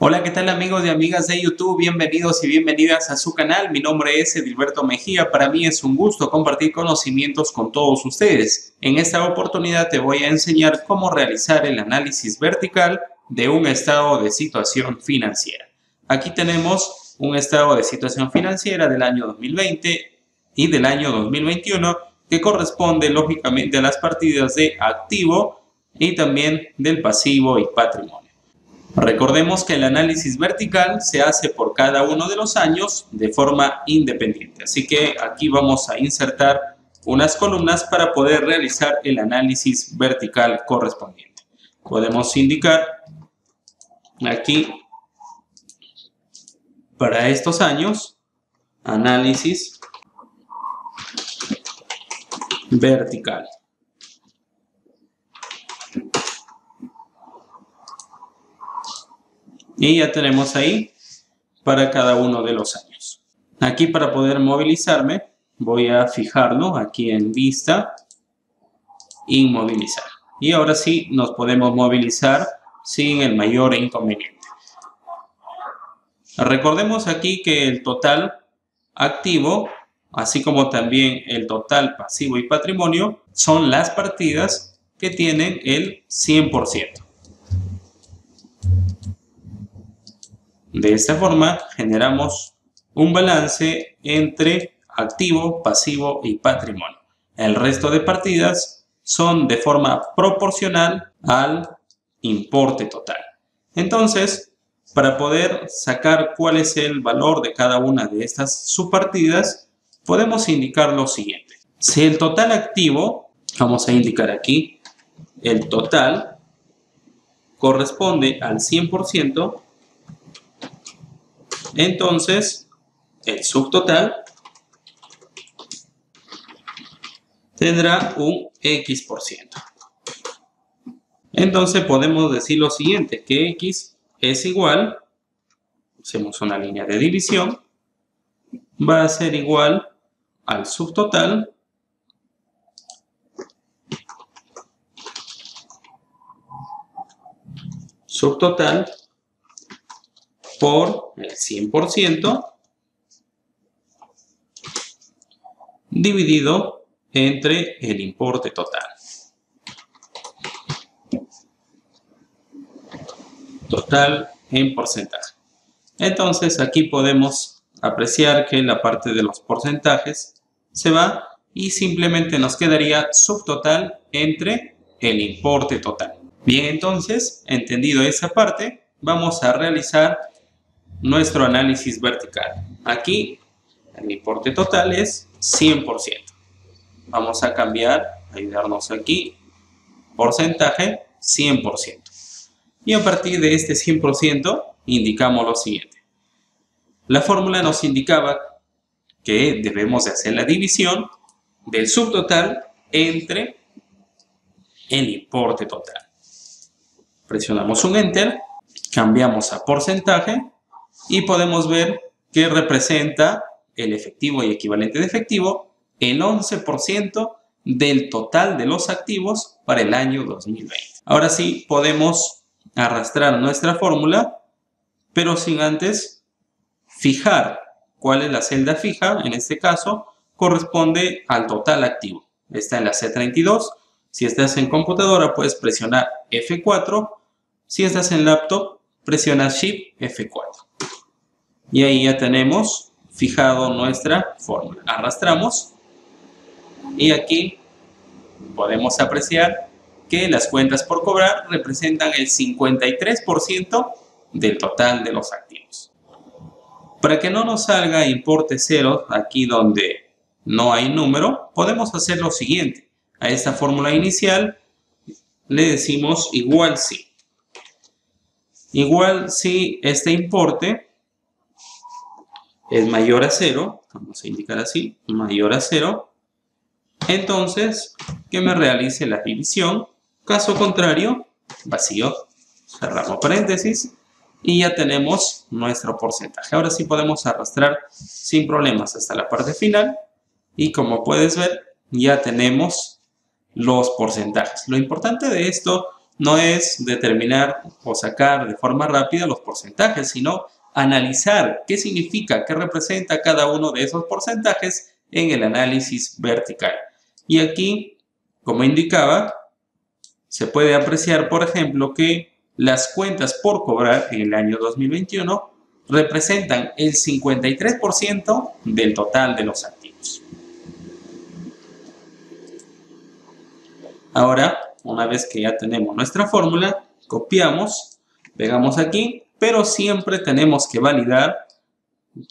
Hola, ¿qué tal amigos y amigas de YouTube? Bienvenidos y bienvenidas a su canal. Mi nombre es Edilberto Mejía. Para mí es un gusto compartir conocimientos con todos ustedes. En esta oportunidad te voy a enseñar cómo realizar el análisis vertical de un estado de situación financiera. Aquí tenemos un estado de situación financiera del año 2020 y del año 2021 que corresponde lógicamente a las partidas de activo y también del pasivo y patrimonio. Recordemos que el análisis vertical se hace por cada uno de los años de forma independiente. Así que aquí vamos a insertar unas columnas para poder realizar el análisis vertical correspondiente. Podemos indicar aquí para estos años análisis vertical. Y ya tenemos ahí para cada uno de los años. Aquí para poder movilizarme voy a fijarlo aquí en vista y movilizar. Y ahora sí nos podemos movilizar sin el mayor inconveniente. Recordemos aquí que el total activo, así como también el total pasivo y patrimonio, son las partidas que tienen el 100%. De esta forma generamos un balance entre activo, pasivo y patrimonio. El resto de partidas son de forma proporcional al importe total. Entonces, para poder sacar cuál es el valor de cada una de estas subpartidas, podemos indicar lo siguiente. Si el total activo, vamos a indicar aquí, el total corresponde al 100%, entonces, el subtotal tendrá un X%. Entonces podemos decir lo siguiente, que X es igual, hacemos una línea de división, va a ser igual al subtotal por el 100% dividido entre el importe total. Total en porcentaje. Entonces aquí podemos apreciar que la parte de los porcentajes se va y simplemente nos quedaría subtotal entre el importe total. Bien, entonces, entendido esa parte, vamos a realizar nuestro análisis vertical. Aquí el importe total es 100%. Vamos a cambiar, ayudarnos aquí, porcentaje 100%. Y a partir de este 100% indicamos lo siguiente. La fórmula nos indicaba que debemos de hacer la división del subtotal entre el importe total. Presionamos un enter, cambiamos a porcentaje, y podemos ver que representa el efectivo y equivalente de efectivo, el 11% del total de los activos para el año 2020. Ahora sí podemos arrastrar nuestra fórmula, pero sin antes fijar cuál es la celda fija. En este caso corresponde al total activo. Está en la C32. Si estás en computadora puedes presionar F4. Si estás en laptop presiona Shift F4. Y ahí ya tenemos fijado nuestra fórmula. Arrastramos y aquí podemos apreciar que las cuentas por cobrar representan el 53% del total de los activos. Para que no nos salga importe cero aquí donde no hay número, podemos hacer lo siguiente. A esta fórmula inicial le decimos igual si. Igual si este importe es mayor a 0, vamos a indicar así, mayor a 0, entonces que me realice la división, caso contrario, vacío, cerramos paréntesis y ya tenemos nuestro porcentaje. Ahora sí podemos arrastrar sin problemas hasta la parte final y como puedes ver ya tenemos los porcentajes. Lo importante de esto no es determinar o sacar de forma rápida los porcentajes, sino analizar qué significa, qué representa cada uno de esos porcentajes en el análisis vertical. Y aquí, como indicaba, se puede apreciar, por ejemplo, que las cuentas por cobrar en el año 2021 representan el 53% del total de los activos. Ahora, una vez que ya tenemos nuestra fórmula, copiamos, pegamos aquí, pero siempre tenemos que validar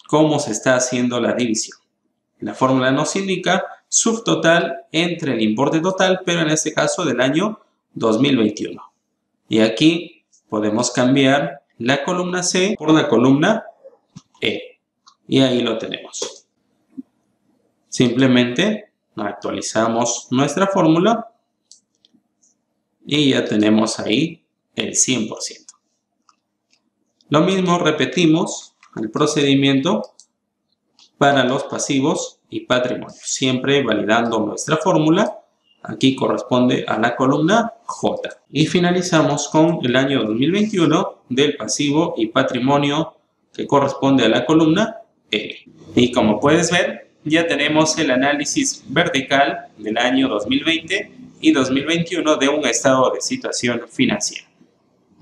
cómo se está haciendo la división. La fórmula nos indica subtotal entre el importe total, pero en este caso del año 2021. Y aquí podemos cambiar la columna C por la columna E. Y ahí lo tenemos. Simplemente actualizamos nuestra fórmula y ya tenemos ahí el 100%. Lo mismo repetimos el procedimiento para los pasivos y patrimonios, siempre validando nuestra fórmula. Aquí corresponde a la columna J. Y finalizamos con el año 2021 del pasivo y patrimonio, que corresponde a la columna L. Y como puedes ver, ya tenemos el análisis vertical del año 2020 y 2021 de un estado de situación financiera.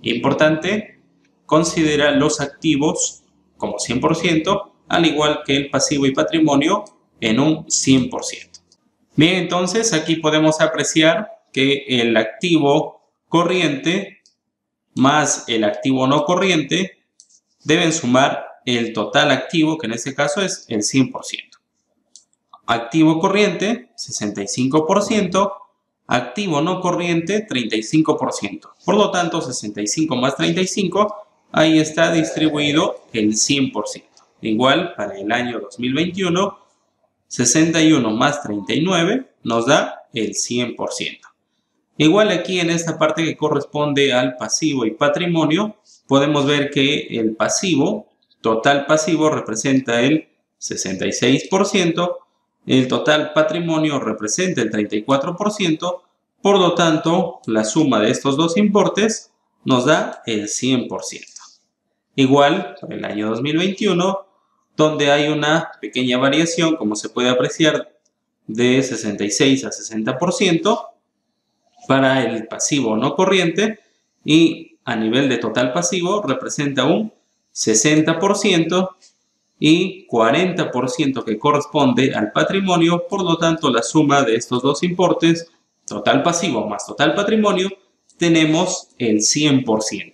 Importante, considera los activos como 100%, al igual que el pasivo y patrimonio en un 100%. Bien, entonces aquí podemos apreciar que el activo corriente más el activo no corriente deben sumar el total activo, que en este caso es el 100%. Activo corriente, 65%. Activo no corriente, 35%. Por lo tanto, 65 más 35, ahí está distribuido el 100%. Igual para el año 2021, 61 más 39 nos da el 100%. Igual aquí en esta parte que corresponde al pasivo y patrimonio, podemos ver que el pasivo, total pasivo, representa el 66%, el total patrimonio representa el 34%, por lo tanto, la suma de estos dos importes nos da el 100%. Igual para el año 2021, donde hay una pequeña variación, como se puede apreciar, de 66 a 60% para el pasivo no corriente, y a nivel de total pasivo representa un 60% y 40% que corresponde al patrimonio, por lo tanto la suma de estos dos importes, total pasivo más total patrimonio, tenemos el 100%.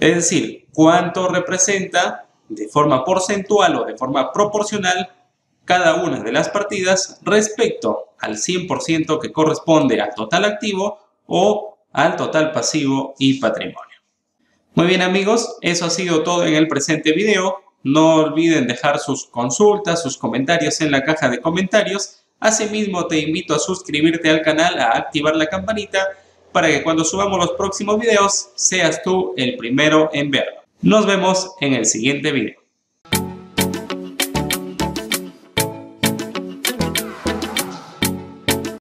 Es decir, ¿cuánto representa de forma porcentual o de forma proporcional cada una de las partidas respecto al 100% que corresponde al total activo o al total pasivo y patrimonio? Muy bien, amigos, eso ha sido todo en el presente video. No olviden dejar sus consultas, sus comentarios en la caja de comentarios. Asimismo, te invito a suscribirte al canal, a activar la campanita para que cuando subamos los próximos videos seas tú el primero en verlo. Nos vemos en el siguiente video.